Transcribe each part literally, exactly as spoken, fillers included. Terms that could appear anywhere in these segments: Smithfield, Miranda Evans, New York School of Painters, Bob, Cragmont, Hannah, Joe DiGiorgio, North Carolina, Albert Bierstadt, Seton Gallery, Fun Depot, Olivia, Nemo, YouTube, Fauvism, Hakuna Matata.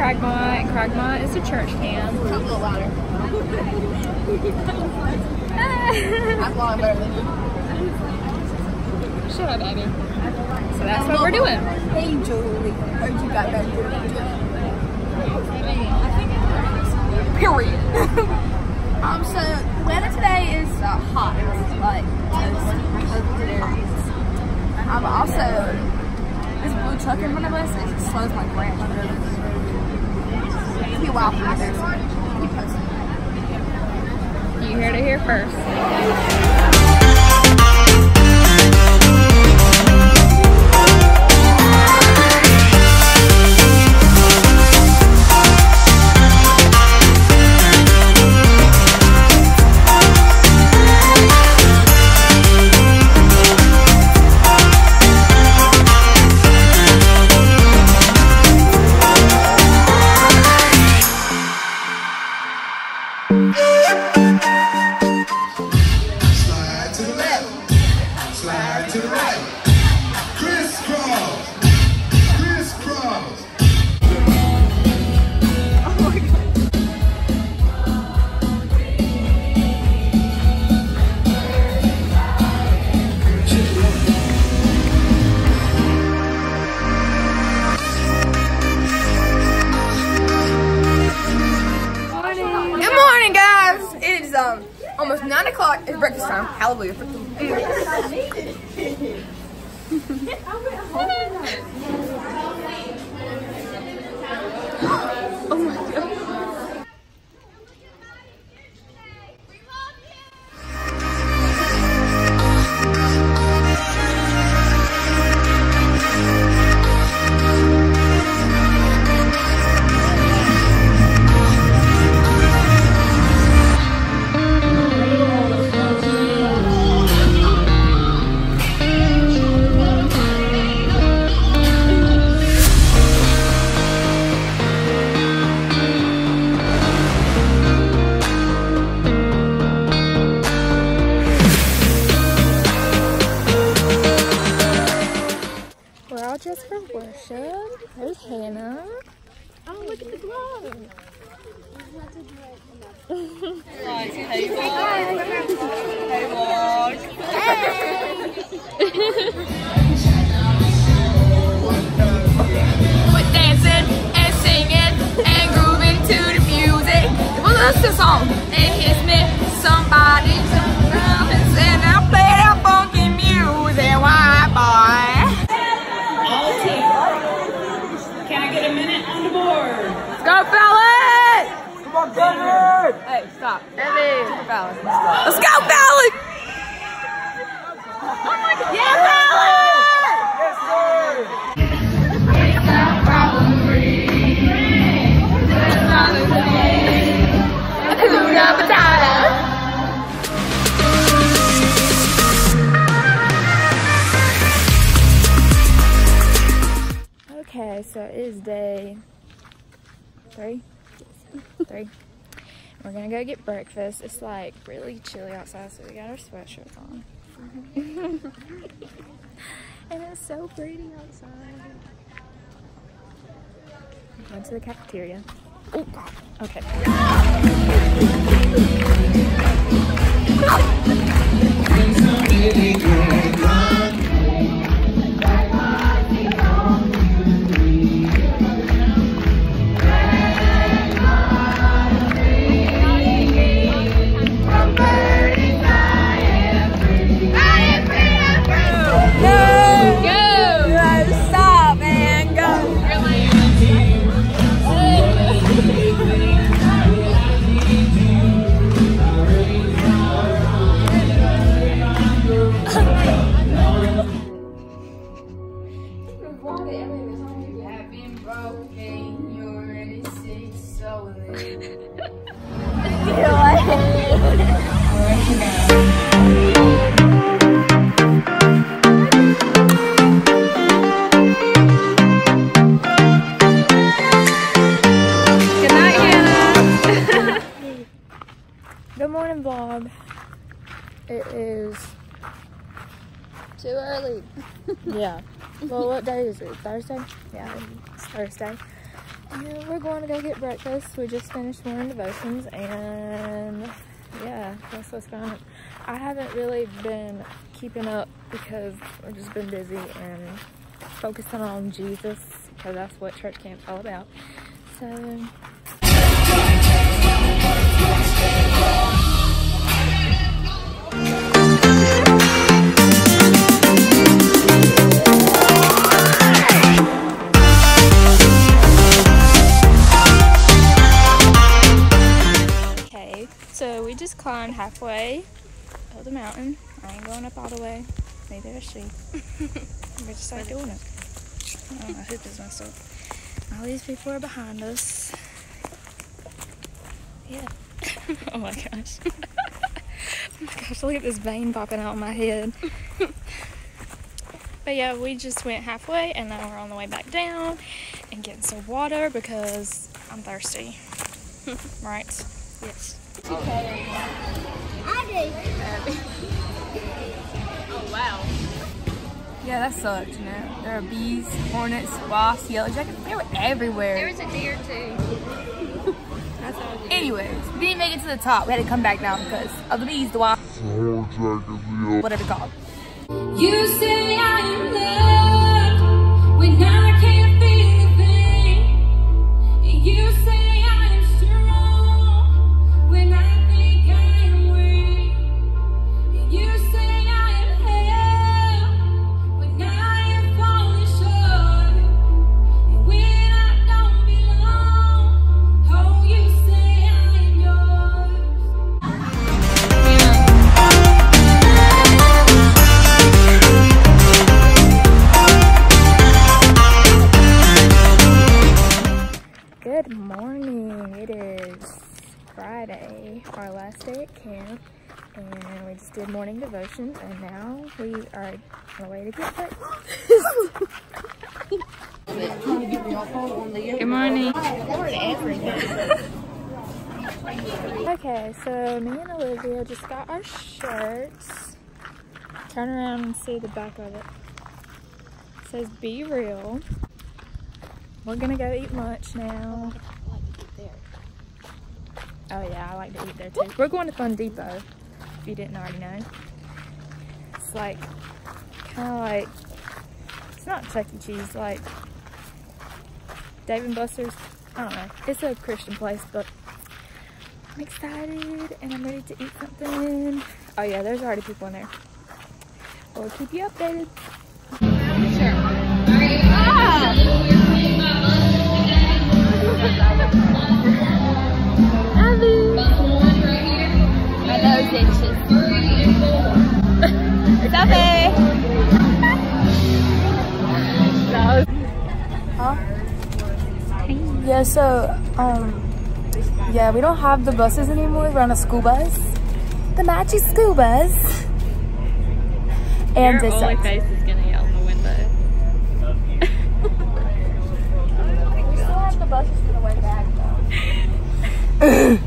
Cragmont, and Cragmont is a church camp. A little louder. I'm long, barely. Shut up, Abby. So that's what we're doing. Hey, Julie. Heard you got that beautiful. Period. um, so, weather today is uh, hot. Like, just I'm also... This blue truck in front of us, it slows my grandmother. He wild through there. He posted. You heard it here first. Almost nine o'clock is breakfast time. Hallelujah. Oh my God. Just for worship. There's Hannah. Oh, look at the globe. Right, hey vlog. Hey vlog. Hey. We're dancing and singing and grooving to the music. Well, that's the song. It hits me. Somebody turned around and said, I play that funky music. Why, boy? Go, Fallon! Come on, Fallon! Hey, stop. Hey, Fallon. Let's go, Fallon! Oh my God! Yeah, Fallon! Yes, sir! It's not problem free. It's not a thing. Hakuna Matata. Okay, so it is day three. Three. We're gonna go get breakfast. It's like really chilly outside, so we got our sweatshirts on. And it's so pretty outside. We're going to the cafeteria. Oh God. Okay. Oh. Good morning, Bob. It is too early. Yeah. Well, what day is it? Thursday? Yeah, it's Thursday. yeah, we're going to go get breakfast. We just finished morning devotions, and yeah, that's what's going on. I haven't really been keeping up because I've just been busy and focusing on Jesus, because that's what church camp's all about. So climbed halfway up the mountain. I ain't going up all the way. Neither is she. We're just like doing it. I don't know, I hooped this myself. All these people are behind us. Yeah. Oh my gosh. Oh my gosh, look at this vein popping out of my head. But yeah, we just went halfway and now we're on the way back down and getting some water because I'm thirsty. Right? Yes. Okay. I do. Oh wow. Yeah, that sucked, you know. There are bees, hornets, wasps, yellow jackets. They were everywhere. There was a deer too. That's all deer. Anyways, we didn't make it to the top. We had to come back down because of the bees, the wasps, the yellow jackets, whatever it's called. You say I am loved when now I can't feel the pain. You say our last day at camp, and we just did morning devotions, and now we are on the way to get breakfast. Good morning. Okay, so me and Olivia just got our shirts. Turn around and see the back of it. It says be real. We're gonna go eat lunch now. Oh yeah, I like to eat there too. We're going to Fun Depot, if you didn't already know. It's like, kind of like, it's not Chuck E. Cheese, like Dave and Buster's, I don't know. It's a Christian place, but I'm excited and I'm ready to eat something. Oh yeah, there's already people in there. We'll keep you updated. Yeah, so, um, yeah, we don't have the buses anymore. We're on a school bus. The matchy school bus. And your only face is going to yell in the window. We still have the buses for the way back, though.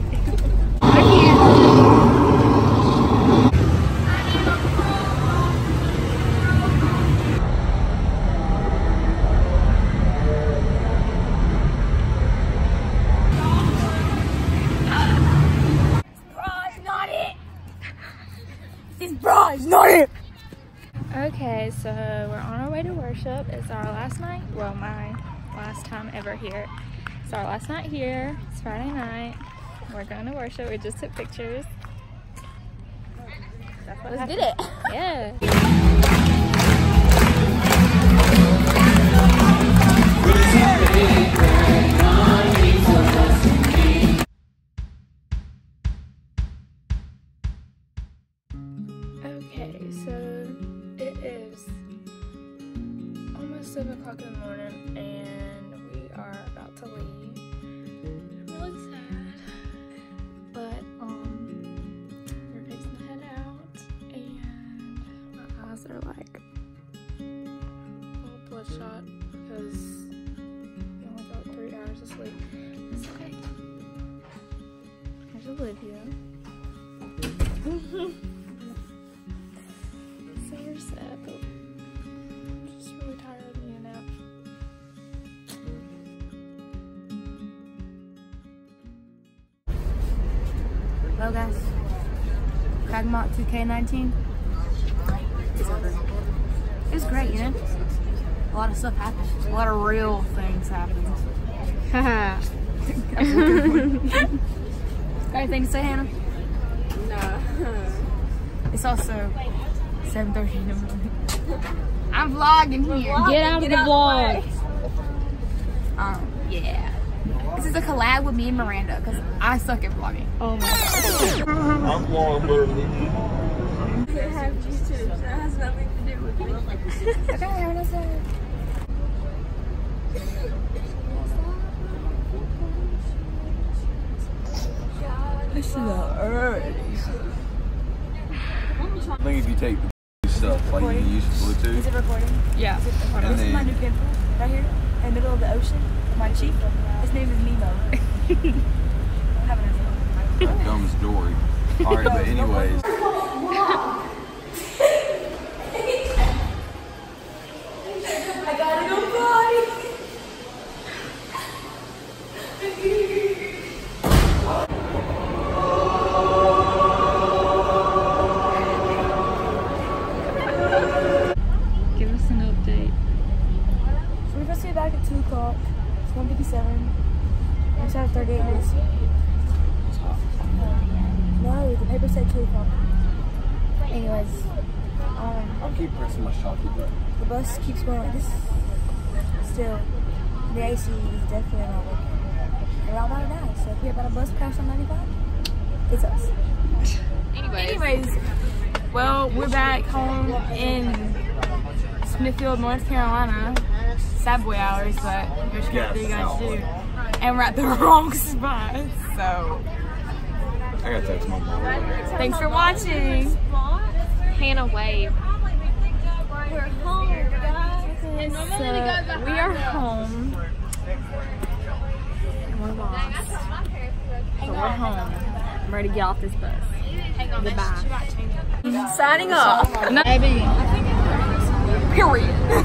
Okay, so we're on our way to worship. It's our last night, well, my last time ever here. It's our last night here. It's Friday night. We're going to worship. We just took pictures. That's what Let's happened. Get it. Yeah. seven o'clock in the morning, and we are about to leave. I'm really sad, but um, we're fixing to head out, and my eyes are like all bloodshot because I only got three hours of sleep. It's okay. There's Olivia. So we're sad, but I'm just really tired. Thank you. Hello guys. Cragmont two K nineteen. It's over. It was great, you know? A lot of stuff happens. A lot of real things happen. Haha. Got anything to say, Hannah? No. It's also seven thirty in the morning. I'm vlogging We're here. Vlogging. Get out Get of the out vlog. Um, yeah. This is a collab with me and Miranda because I suck at vlogging. Oh my god. I'm vlogging. I have YouTube, so that has nothing to do with me. Okay, I want to say. This is not early. I think if you take the stuff, like you can use Bluetooth. Is it recording? Yeah. Is it recording? This is my new camera right here in the middle of the ocean. My cheek. His name is Nemo. That gum's Dory. Alright, but anyways. I gotta go potty. Give us an update. We're supposed to be back at two o'clock. one fifty-seven. I just have thirty-eight minutes. No, the paper said two o'clock. Anyways, um, I'll keep pressing my shocky button. The bus keeps going like this. Still, the A C is definitely not working. We're all about to die, so if you're about a bus crash on ninety-five, it's us. Anyways. Anyways, well, we're back home in Smithfield, North Carolina. Sad boy hours, but here's what yes, you guys do. One. And we're at the wrong spot, so. I gotta text my mom. Thanks for watching. Hannah, wave. We're home, guys. So, we are home. And we're lost. But we're home. I'm ready to get off this bus. Goodbye. Signing off. Maybe. Period.